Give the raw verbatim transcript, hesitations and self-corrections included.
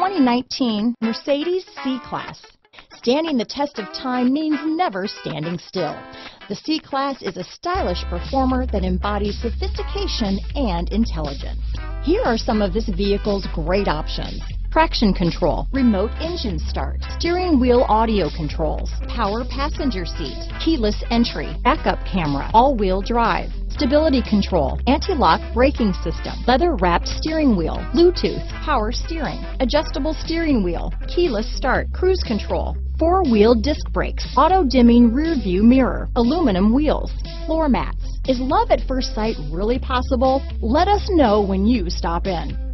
twenty nineteen Mercedes C-Class. Standing the test of time means never standing still. The C-Class is a stylish performer that embodies sophistication and intelligence. Here are some of this vehicle's great options: traction control, remote engine start, steering wheel audio controls, power passenger seat, keyless entry, backup camera, all-wheel drive, stability control, anti-lock braking system, leather-wrapped steering wheel, Bluetooth, power steering, adjustable steering wheel, keyless start, cruise control, four-wheel disc brakes, auto-dimming rear-view mirror, aluminum wheels, floor mats. Is love at first sight really possible? Let us know when you stop in.